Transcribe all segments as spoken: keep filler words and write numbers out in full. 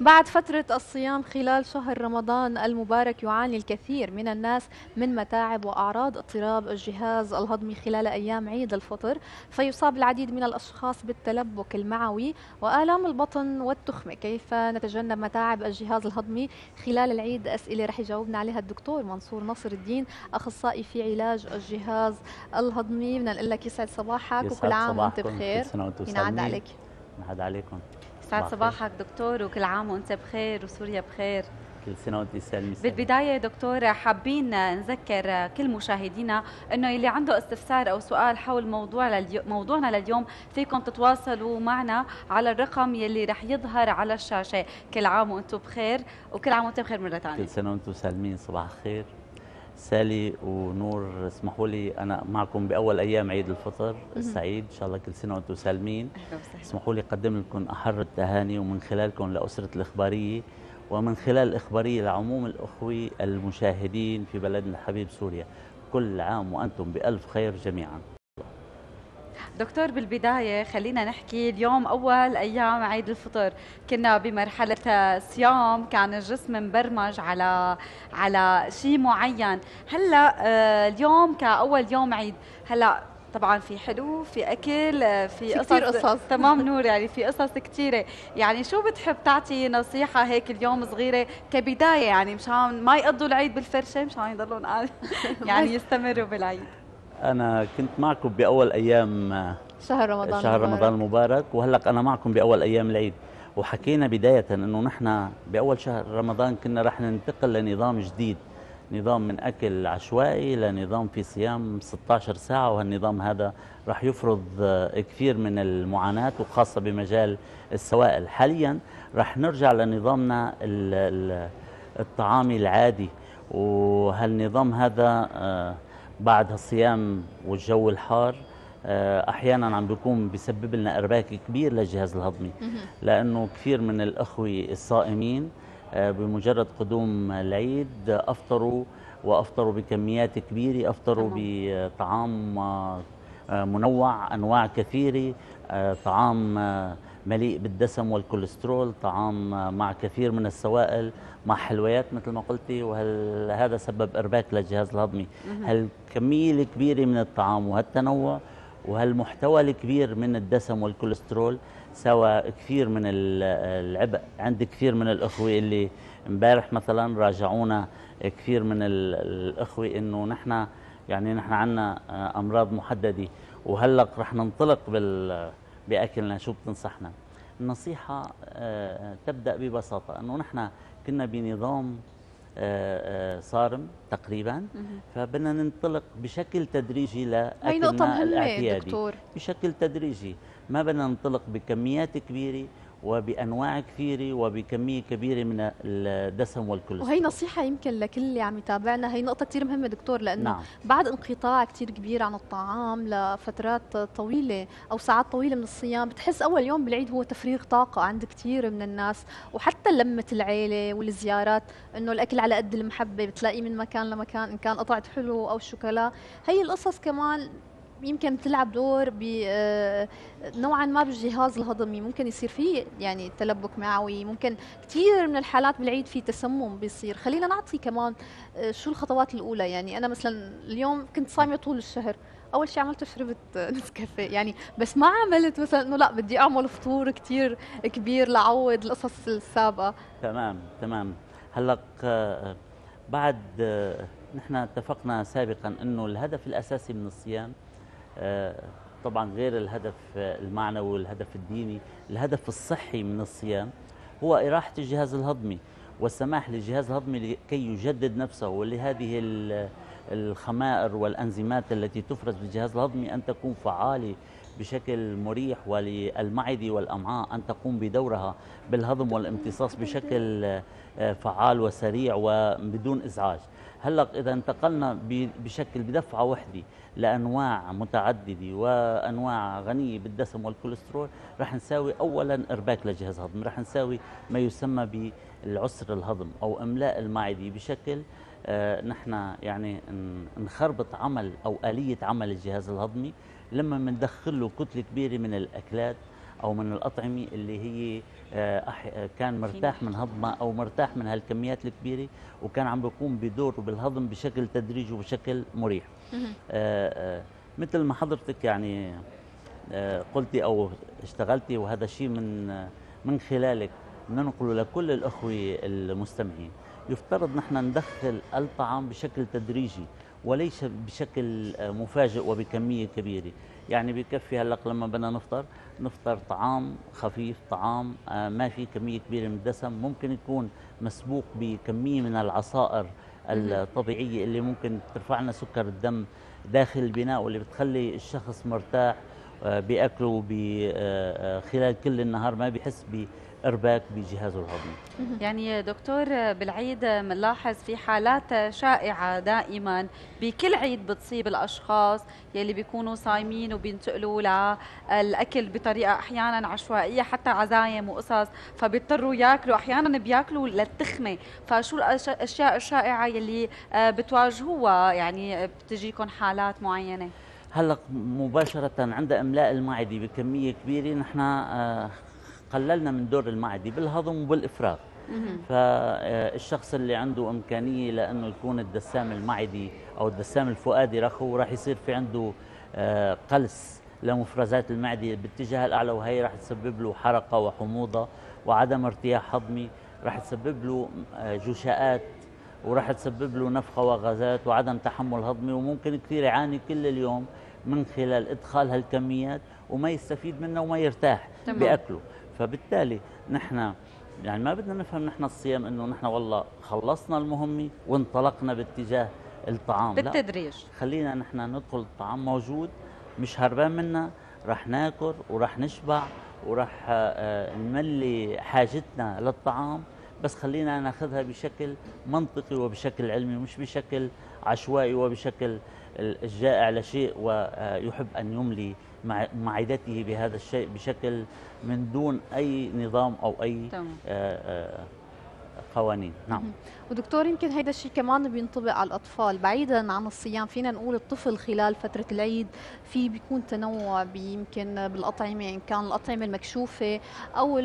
بعد فترة الصيام خلال شهر رمضان المبارك يعاني الكثير من الناس من متاعب وأعراض اضطراب الجهاز الهضمي خلال أيام عيد الفطر، فيصاب العديد من الأشخاص بالتلبك المعوي وآلام البطن والتخمة. كيف نتجنب متاعب الجهاز الهضمي خلال العيد؟ أسئلة رح يجاوبنا عليها الدكتور منصور نصر الدين، أخصائي في علاج الجهاز الهضمي. بدنا نقول لك يسعد صباحك وكل عام وأنت بخير. ينعاد عليك. ينعاد عليكم. يسعد صباحك دكتور وكل عام وانت بخير وسوريا بخير. كل سنه وانت سالمه. بالبدايه دكتور حابين نذكر كل مشاهدينا انه اللي عنده استفسار او سؤال حول موضوع لليوم موضوعنا لليوم فيكم تتواصلوا معنا على الرقم يلي رح يظهر على الشاشه. كل عام وانتم بخير وكل عام وانت بخير مره ثانيه. كل سنه وانتم سالمين. صباح الخير سالي ونور، اسمحوا لي انا معكم باول ايام عيد الفطر السعيد، ان شاء الله كل سنه وانتم سالمين. اسمحوا لي اقدم لكم احر التهاني ومن خلالكم لاسره الاخباريه ومن خلال الاخباريه لعموم الاخوه المشاهدين في بلدنا الحبيب سوريا. كل عام وانتم بالف خير جميعا. دكتور بالبداية خلينا نحكي اليوم أول أيام عيد الفطر، كنا بمرحلة صيام، كان الجسم مبرمج على على شيء معين. هلا اليوم كأول يوم عيد، هلا طبعا في حلو، في أكل، في قصص. تمام نور، يعني في قصص كثيرة. يعني شو بتحب تعطي نصيحة هيك اليوم صغيرة كبداية، يعني مشان ما يقضوا العيد بالفرشة، مشان يضلون قاعد يعني يستمروا بالعيد. أنا كنت معكم بأول أيام شهر رمضان شهر المبارك. رمضان المبارك، وهلق أنا معكم بأول أيام العيد، وحكينا بداية إنه نحن بأول شهر رمضان كنا رح ننتقل لنظام جديد، نظام من أكل عشوائي لنظام في صيام ستة عشر ساعة، وهالنظام هذا رح يفرض كثير من المعاناة وخاصة بمجال السوائل. حاليا رح نرجع لنظامنا الطعامي العادي، وهالنظام هذا بعد هالصيام والجو الحار احيانا عم بيكون بيسبب لنا ارباك كبير للجهاز الهضمي، لانه كثير من الاخوه الصائمين بمجرد قدوم العيد افطروا، وافطروا بكميات كبيره، افطروا بطعام منوع، انواع كثيره، طعام مليء بالدسم والكوليسترول، طعام مع كثير من السوائل، مع حلويات مثل ما قلتي، وهذا سبب ارباك للجهاز الهضمي. هالكميه الكبيره من الطعام وهالتنوع وهالمحتوى الكبير من الدسم والكوليسترول سوى كثير من العبء عند كثير من الاخوه اللي امبارح مثلا راجعونا كثير من الاخوه انه نحن يعني نحن عندنا امراض محدده، وهلق رح ننطلق بال بأكلنا. شو بتنصحنا؟ النصيحة آه تبدأ ببساطة، أنه نحن كنا بنظام آه آه صارم تقريبا، فبدنا ننطلق بشكل تدريجي لأكلنا الاعتيادي، بشكل تدريجي، ما بدنا ننطلق بكميات كبيرة وبأنواع كثيرة وبكمية كبيرة من الدسم والكوليسترول. وهي نصيحة يمكن لكل اللي عم يتابعنا، هي نقطة كثير مهمة دكتور، لأنه نعم. بعد انقطاع كثير كبير عن الطعام لفترات طويلة أو ساعات طويلة من الصيام، بتحس أول يوم بالعيد هو تفريغ طاقة عند كثير من الناس، وحتى لمة العيلة والزيارات، إنه الأكل على قد المحبة، بتلاقيه من مكان لمكان، إن كان قطعة حلو أو شوكولا. هي القصص كمان يمكن بتلعب دور نوعا ما بالجهاز الهضمي، ممكن يصير فيه يعني تلبك معوي، ممكن كثير من الحالات بالعيد في تسمم بيصير. خلينا نعطي كمان شو الخطوات الاولى. يعني انا مثلا اليوم كنت صايمه طول الشهر، اول شيء عملته شربت نسكافيه، يعني بس ما عملت مثلا انه لا بدي اعمل فطور كثير كبير لعوض القصص السابقه. تمام تمام. هلا بعد نحن اتفقنا سابقا انه الهدف الاساسي من الصيام طبعا غير الهدف المعنوي والهدف الديني، الهدف الصحي من الصيام هو إراحة الجهاز الهضمي والسماح للجهاز الهضمي لكي يجدد نفسه، ولهذه الخمائر والأنزيمات التي تفرز بالجهاز الهضمي أن تكون فعالة بشكل مريح، وللمعدة والأمعاء أن تقوم بدورها بالهضم والامتصاص بشكل فعال وسريع وبدون إزعاج. هلق إذا انتقلنا بشكل بدفعة وحدة لأنواع متعددة وأنواع غنية بالدسم والكوليسترول، رح نساوي أولاً إرباك للجهاز الهضمي، رح نساوي ما يسمى بالعسر الهضم أو إملاء المعدة بشكل آه نحن يعني نخربط عمل أو آلية عمل الجهاز الهضمي لما مندخل له كتلة كبيرة من الأكلات او من الاطعمه اللي هي كان مرتاح من هضمه او مرتاح من هالكميات الكبيره، وكان عم بيقوم بدوره بالهضم بشكل تدريجي وبشكل مريح. مثل ما حضرتك يعني قلتي او اشتغلتي، وهذا الشيء من من خلالك ننقله لكل الاخوه المستمعين، يفترض نحن ندخل الطعام بشكل تدريجي وليس بشكل مفاجئ وبكميه كبيره. يعني بكفي هلا لما بدنا نفطر نفطر طعام خفيف، طعام ما في كميه كبيره من الدسم، ممكن يكون مسبوق بكميه من العصائر الطبيعيه اللي ممكن ترفع لنا سكر الدم داخل البناء، واللي بتخلي الشخص مرتاح باكله خلال كل النهار، ما بيحس بارباك بجهازه الهضمي. يعني دكتور بالعيد بنلاحظ في حالات شائعه دائما بكل عيد بتصيب الاشخاص يلي بيكونوا صايمين وبينتقلوا للاكل بطريقه احيانا عشوائيه، حتى عزايم وقصص، فبيضطروا ياكلوا، احيانا بياكلوا للتخمه. فشو الاشياء الشائعه يلي بتواجهوها؟ يعني بتجيكم حالات معينه؟ هلا مباشرة عند إملاء المعدة بكمية كبيرة نحن قللنا من دور المعدة بالهضم وبالإفراغ. فالشخص اللي عنده إمكانية لأنه يكون الدسام المعدي أو الدسام الفؤادي رخو، راح يصير في عنده قلس لمفرزات المعدة باتجاه الأعلى، وهي راح تسبب له حرقة وحموضة وعدم ارتياح هضمي، راح تسبب له جشاءات وراح تسبب له نفخة وغازات وعدم تحمل هضمي، وممكن كثير يعاني كل اليوم من خلال إدخال هالكميات وما يستفيد منها وما يرتاح تمام. بأكله. فبالتالي نحن يعني ما بدنا نفهم نحن الصيام إنه نحن والله خلصنا المهمة وانطلقنا باتجاه الطعام، بالتدريج. لا، خلينا نحن ندخل الطعام موجود، مش هربان منه، رح ناكل ورح نشبع ورح نملي حاجتنا للطعام، بس خلينا ناخذها بشكل منطقي وبشكل علمي، مش بشكل عشوائي وبشكل الجائع لشيء ويحب أن يملي معدته بهذا الشيء بشكل من دون أي نظام أو أي قوانين. نعم. ودكتور يمكن هيدا الشيء كمان بينطبق على الأطفال بعيدا عن الصيام، فينا نقول الطفل خلال فترة العيد في بيكون تنوع يمكن بالأطعمة، إن كان الأطعمة المكشوفة أو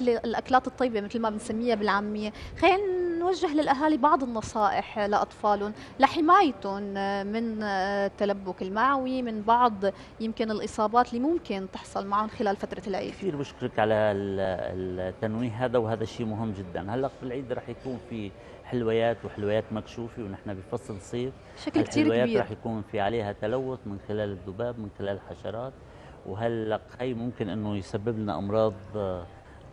الأكلات الطيبة مثل ما بنسميها بالعامية. خلينا نوجه للأهالي بعض النصائح لأطفالهم لحمايتهم من التلبك المعوي، من بعض يمكن الإصابات اللي ممكن تحصل معهم خلال فترة العيد. كثير بشكرك على التنويه هذا، وهذا الشيء مهم جدا. هلا في العيد رح يكون في حلويات وحلويات مكشوفه، ونحن بفصل صيف بشكل كثير كبير. الحلويات رح يكون في عليها تلوث من خلال الذباب، من خلال الحشرات، وهلا هي ممكن انه يسبب لنا امراض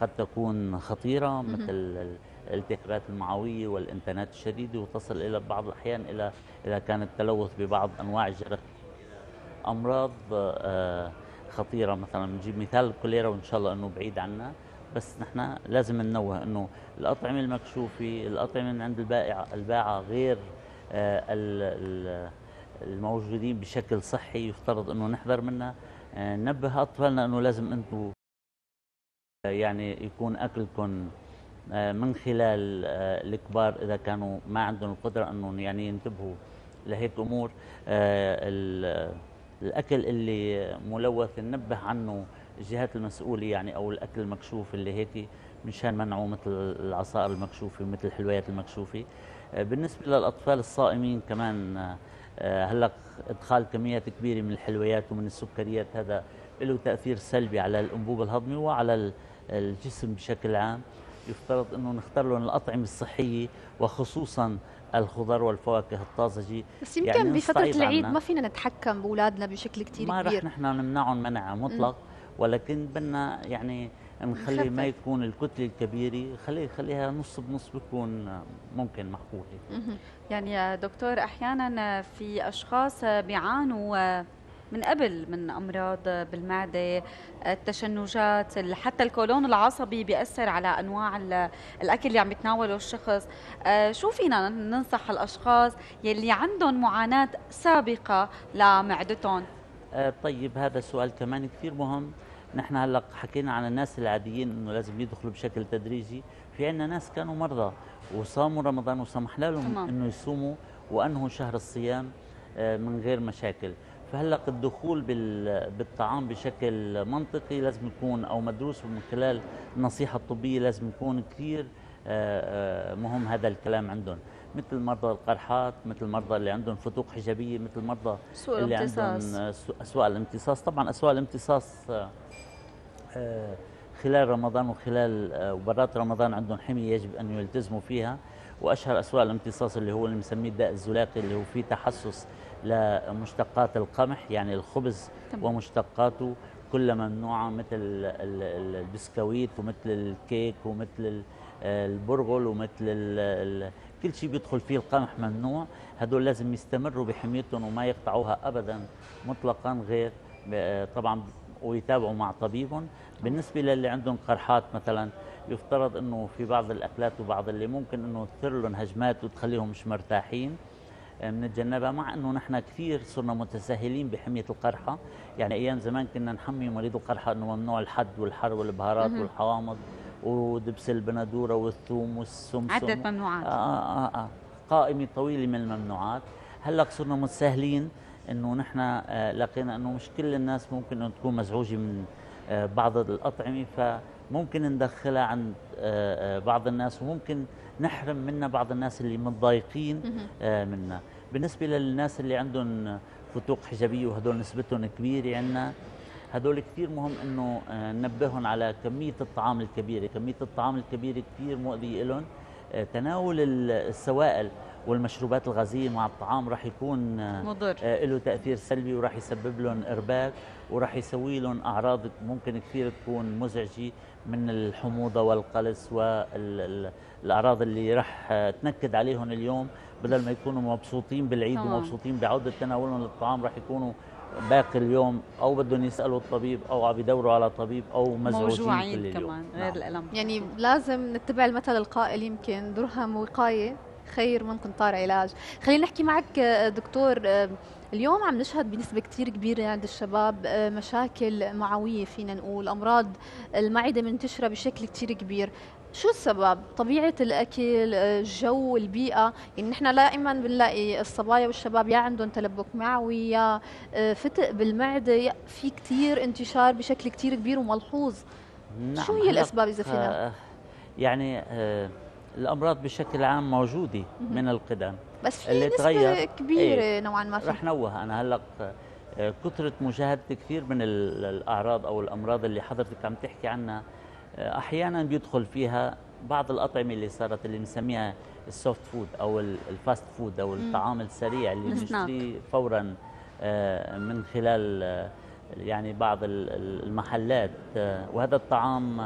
قد تكون خطيره مثل الالتهابات المعويه والانتانات الشديده، وتصل الى بعض الاحيان الى اذا كان التلوث ببعض انواع الجراثيم امراض خطيره. مثلا بنجيب مثال الكوليرا، وان شاء الله انه بعيد عنا، بس نحن لازم ننوه انه الاطعمه المكشوفه، الاطعمه من عند البائع الباعه غير الموجودين بشكل صحي، يفترض انه نحذر منها. ننبه اطفالنا انه لازم انتم يعني يكون اكلكم من خلال الكبار اذا كانوا ما عندهم القدره انه يعني ينتبهوا لهيك امور. الاكل اللي ملوث ننبه عنه الجهات المسؤولة، يعني أو الأكل المكشوف اللي هيك مشان منعه، مثل العصائر المكشوفة ومثل الحلويات المكشوفة. بالنسبة للأطفال الصائمين كمان هلق إدخال كميات كبيرة من الحلويات ومن السكريات، هذا له تأثير سلبي على الأنبوب الهضمي وعلى الجسم بشكل عام. يفترض أنه نختار لهم الأطعمة الصحية، وخصوصاً الخضار والفواكه الطازجة. بس يمكن يعني بفترة العيد ما فينا نتحكم بأولادنا بشكل كتير ما كبير، ما رح نحن نمنعهم منع مطلق، ولكن بدنا يعني نخلي ما يكون الكتله الكبيره، خلي خليها نص بنص، بتكون ممكن محبوله. يعني دكتور احيانا في اشخاص بيعانوا من قبل من امراض بالمعده، التشنجات، حتى القولون العصبي بياثر على انواع الاكل اللي عم يتناوله الشخص. شو فينا ننصح الاشخاص يلي عندهم معاناه سابقه لمعدتهم؟ طيب، هذا سؤال كمان كثير مهم. نحن هلا حكينا عن الناس العاديين انه لازم يدخلوا بشكل تدريجي، في عندنا ناس كانوا مرضى وصاموا رمضان وسمحنا لهم انه يصوموا وانهوا شهر الصيام من غير مشاكل، فهلا الدخول بالطعام بشكل منطقي لازم يكون او مدروس من خلال النصيحه الطبيه، لازم يكون كثير مهم هذا الكلام عندهم، مثل مرضى القرحات، مثل مرضى اللي عندهم فتوق حجابيه، مثل مرضى اللي امتصاص. عندهم اسوء الامتصاص. طبعا اسوء الامتصاص خلال رمضان وخلال وبرات رمضان عندهم حميه يجب ان يلتزموا فيها، واشهر اسوء الامتصاص اللي هو اللي بنسميه الداء الزلاقي، اللي هو فيه تحسس لمشتقات القمح، يعني الخبز طبعا. ومشتقاته كلها ممنوعه، مثل البسكويت ومثل الكيك ومثل البرغل ومثل ال كل شيء بيدخل فيه القمح ممنوع. هدول لازم يستمروا بحميتهم وما يقطعوها ابدا مطلقا، غير طبعا ويتابعوا مع طبيبهم. بالنسبه للي عندهم قرحات مثلا، يفترض انه في بعض الاكلات وبعض اللي ممكن انه تثير لهم هجمات وتخليهم مش مرتاحين بنتجنبها، مع انه نحن كثير صرنا متساهلين بحميه القرحه. يعني ايام زمان كنا نحمي مريض القرحه انه ممنوع الحد والحر والبهارات والحوامض ودبس البندوره والثوم والسمسم، عدة ممنوعات، آه آه آه قائمه طويله من الممنوعات. هلا صرنا متساهلين انه نحن آه لقينا انه مش كل الناس ممكن انه تكون مزعوجه من آه بعض الاطعمه، فممكن ندخلها عند آه آه بعض الناس، وممكن نحرم منها بعض الناس اللي متضايقين آه منها. بالنسبه للناس اللي عندهم فتوق حجابيه وهدول نسبتهم كبيره عندنا، هدول كثير مهم انه ننبههم على كميه الطعام الكبيره، كميه الطعام الكبيره كثير مؤذيه لهم. تناول السوائل والمشروبات الغازيه مع الطعام راح يكون مضر، له تاثير سلبي وراح يسبب لهم ارباك، وراح يسوي لهم اعراض ممكن كثير تكون مزعجه من الحموضه والقلص والاعراض اللي راح تنكد عليهم اليوم. بدل ما يكونوا مبسوطين بالعيد طبعا. ومبسوطين بعوده تناولهم للطعام، راح يكونوا باقي اليوم او بدهم يسالوا الطبيب او عم يدوروا على طبيب او مزعوجين كل اليوم كمان غير نعم. الالم يعني لازم نتبع المثل القائل يمكن درهم وقايه خير من قنطار علاج. خلينا نحكي معك دكتور، اليوم عم نشهد بنسبه كثير كبيره عند الشباب مشاكل معويه، فينا نقول امراض المعده منتشره بشكل كثير كبير. شو السبب؟ طبيعة الأكل، الجو، البيئة، يعني نحن دائما بنلاقي الصبايا والشباب يا عندهم تلبك معوي يا فتق بالمعدة، في كثير انتشار بشكل كثير كبير وملحوظ. نعم. شو هي الأسباب إذا فينا؟ يعني آه الأمراض بشكل عام موجودة من القدم، بس في اللي نسبة تغير كبيرة ايه نوعا ما. رح نوه أنا هلا آه كثرة مشاهدة كثير من الأعراض أو الأمراض اللي حضرتك عم تحكي عنها، احيانا بيدخل فيها بعض الاطعمه اللي صارت اللي بنسميها السوفت فود او الفاست فود او الطعام السريع اللي بنشتريه فورا من خلال يعني بعض المحلات. وهذا الطعام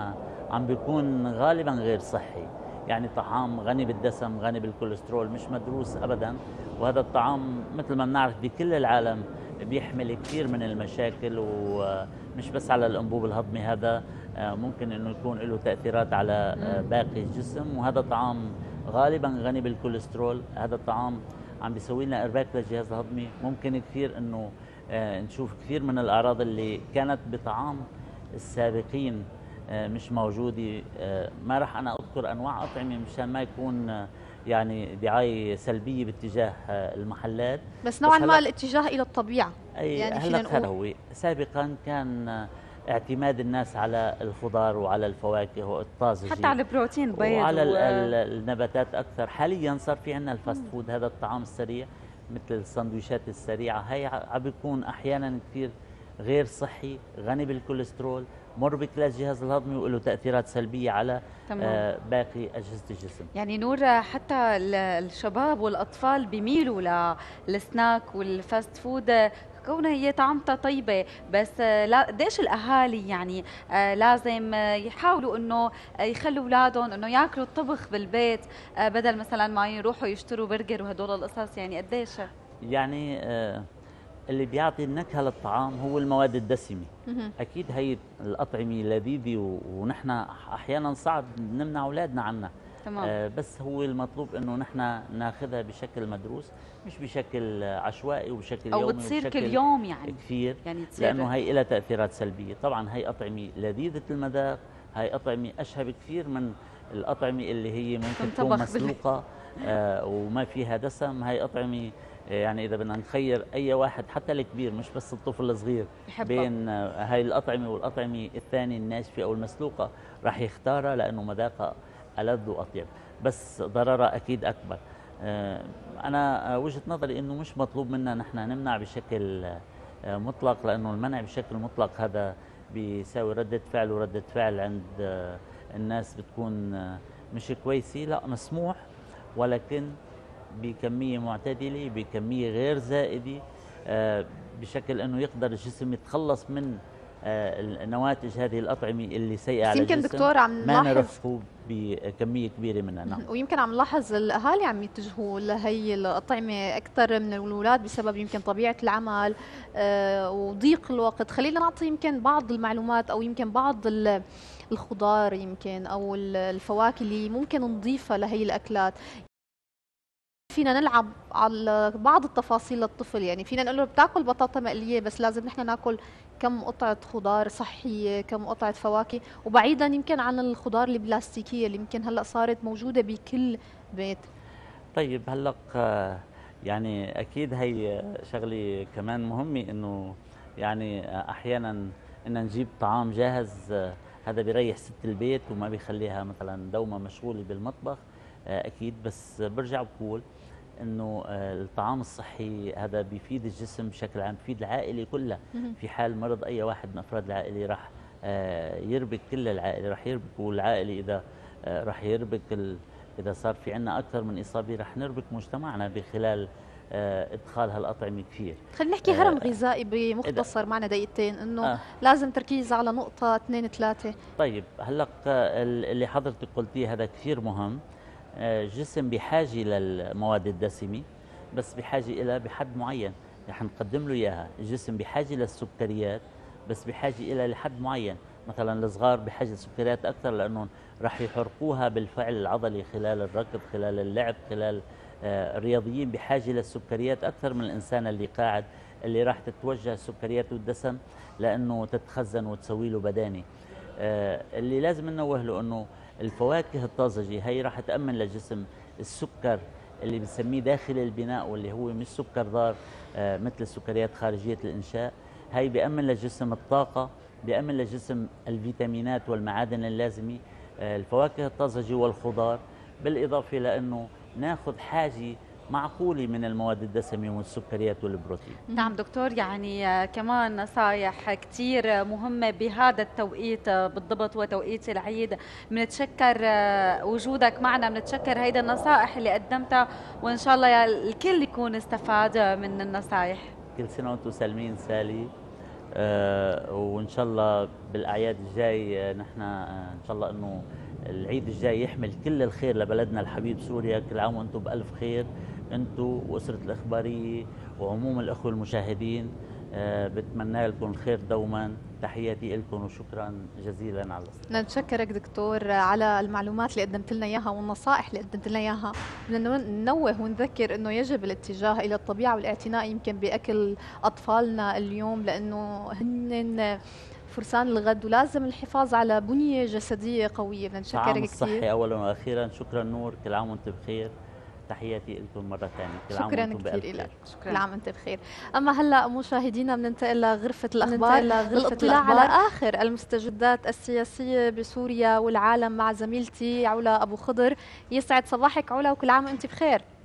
عم بيكون غالبا غير صحي، يعني طعام غني بالدسم، غني بالكوليسترول، مش مدروس ابدا. وهذا الطعام مثل ما بنعرف بكل العالم بيحمل كثير من المشاكل، ومش بس على الانبوب الهضمي، هذا ممكن انه يكون له تاثيرات على باقي الجسم. وهذا طعام غالبا غني بالكوليسترول، هذا الطعام عم بيسوي لنا ارباك للجهاز الهضمي. ممكن كثير انه نشوف كثير من الاعراض اللي كانت بطعام السابقين مش موجوده. ما راح انا اذكر انواع اطعمه مشان ما يكون يعني دعايه سلبيه باتجاه المحلات، بس نوعا ما الاتجاه الى الطبيعه. اي يعني هلا هو سابقا كان اعتماد الناس على الخضار وعلى الفواكه والطازجه، حتى على البروتين بيض وعلى و... النباتات اكثر. حاليا صار في عندنا الفاست فود، هذا الطعام السريع مثل السندويشات السريعه، هي عم بيكون احيانا كثير غير صحي، غني بالكوليسترول، مربك للجهاز الهضمي وله تاثيرات سلبيه على آه باقي اجهزه الجسم. يعني نور حتى الشباب والاطفال بيميلوا للسناك والفاست فود كونها هي طعمتها طيبه، بس لا قديش الاهالي يعني آه لازم يحاولوا انه يخلوا اولادهم انه ياكلوا الطبخ بالبيت آه بدل مثلا ما يروحوا يشتروا برجر وهدول القصص. يعني قديش يعني آه اللي بيعطي النكهه للطعام هو المواد الدسمه. اكيد هي الاطعمه لذيذه ونحن احيانا صعب نمنع اولادنا عنها، آه بس هو المطلوب انه نحن ناخذها بشكل مدروس، مش بشكل عشوائي وبشكل أو يومي او بتصير كل يوم يعني كثير، يعني لانه هي لها تاثيرات سلبيه. طبعا هي اطعمه لذيذه المذاق، هي اطعمه اشهى بكثير من الاطعمه اللي هي ممكن تكون مسلوقه آه وما فيها دسم. هي اطعمه يعني اذا بدنا نخير اي واحد حتى الكبير مش بس الطفل الصغير بين هاي الاطعمه والاطعمه الثانيه الناشفه او المسلوقه راح يختارها لانه مذاقها ألذ وأطيب، بس ضررها اكيد اكبر. انا وجهه نظري انه مش مطلوب منا نحن نمنع بشكل مطلق، لانه المنع بشكل مطلق هذا بيساوي ردة فعل، وردة فعل عند الناس بتكون مش كويسه. لا، مسموح ولكن بكمية معتدلة، بكمية غير زائدة، بشكل أنه يقدر الجسم يتخلص من نواتج هذه الأطعمة اللي سيئة على الجسم. يمكن دكتور عم نلاحظ ما نرفقه بكمية كبيرة منها. نعم. ويمكن عم نلاحظ الأهالي عم يتجهوا لهي الأطعمة أكثر من الأولاد بسبب يمكن طبيعة العمل وضيق الوقت. خلينا نعطي يمكن بعض المعلومات أو يمكن بعض الخضار يمكن أو الفواكه اللي ممكن نضيفها لهي الأكلات. فينا نلعب على بعض التفاصيل للطفل، يعني فينا نقول له بتاكل بطاطا مقليه بس لازم نحن ناكل كم قطعه خضار صحيه، كم قطعه فواكه، وبعيدا يمكن عن الخضار البلاستيكيه اللي يمكن هلا صارت موجوده بكل بيت. طيب هلا يعني اكيد هي شغله كمان مهمه، انه يعني احيانا ان نجيب طعام جاهز هذا بيريح ست البيت وما بيخليها مثلا دوما مشغوله بالمطبخ اكيد. بس برجع بقول انه الطعام الصحي هذا بيفيد الجسم بشكل عام، بيفيد العائله كلها. في حال مرض اي واحد من افراد العائله راح يربك كل العائله، راح يربك، والعائله اذا راح يربك ال... اذا صار في عندنا اكثر من اصابه راح نربك مجتمعنا بخلال ادخال هالاطعمه كثير. خلينا نحكي هرم غذائي بمختصر، معنا دقيقتين، انه آه. لازم تركيز على نقطه اثنين ثلاثه. طيب هلا اللي حضرتك قلتيه هذا كثير مهم. الجسم بحاجه للمواد الدسمه بس بحاجه إلى بحد معين رح نقدم له اياها، الجسم بحاجه للسكريات بس بحاجه إلى لحد معين، مثلا الصغار بحاجه لسكريات اكثر لانهم رح يحرقوها بالفعل العضلي خلال الركض، خلال اللعب، خلال الرياضيين بحاجه للسكريات اكثر من الانسان اللي قاعد، اللي راح تتوجه السكريات والدسم لانه تتخزن وتسوي له بدانه. اللي لازم ننوه له انه الفواكه الطازجه هي راح تامن للجسم السكر اللي بنسميه داخل البناء، واللي هو مش سكر ضار مثل السكريات خارجيه الانشاء. هي بامن للجسم الطاقه، بامن للجسم الفيتامينات والمعادن اللازمه. الفواكه الطازجه والخضار، بالاضافه لانه ناخذ حاجه معقولة من المواد الدسمة والسكريات والبروتين. نعم دكتور، يعني كمان نصايح كتير مهمة بهذا التوقيت بالضبط وتوقيت العيد. بنتشكر وجودك معنا، بنتشكر هيدا النصائح اللي قدمتها، وإن شاء الله الكل يكون استفاد من النصائح. كل سنة وانتم سالمين سالي، وإن شاء الله بالأعياد الجاي نحن إن شاء الله إنه العيد الجاي يحمل كل الخير لبلدنا الحبيب سوريا. كل عام وانتم بألف خير، انتم واسره الاخباريه وعموم الاخوه المشاهدين. أه بتمنى لكم الخير دوما، تحياتي لكم وشكرا جزيلا على الاستضافه. نتشكرك دكتور على المعلومات اللي قدمت لنا اياها والنصائح اللي قدمت لنا اياها. بدنا ننوه ونذكر انه يجب الاتجاه الى الطبيعه والاعتناء يمكن باكل اطفالنا اليوم، لانه هن فرسان الغد، ولازم الحفاظ على بنيه جسديه قويه. بدنا نشكرك كثير. صحي اولا واخيرا، شكرا نور، كل عام وانت بخير، تحياتي لكم مرة ثانية. شكرا كثير لك، شكرا، كل عام وانت بخير. أما هلا مشاهدينا بننتقل لغرفة الأخبار للاطلاع على آخر المستجدات السياسية بسوريا والعالم مع زميلتي علا أبو خضر. يسعد صباحك علا وكل عام وانت بخير.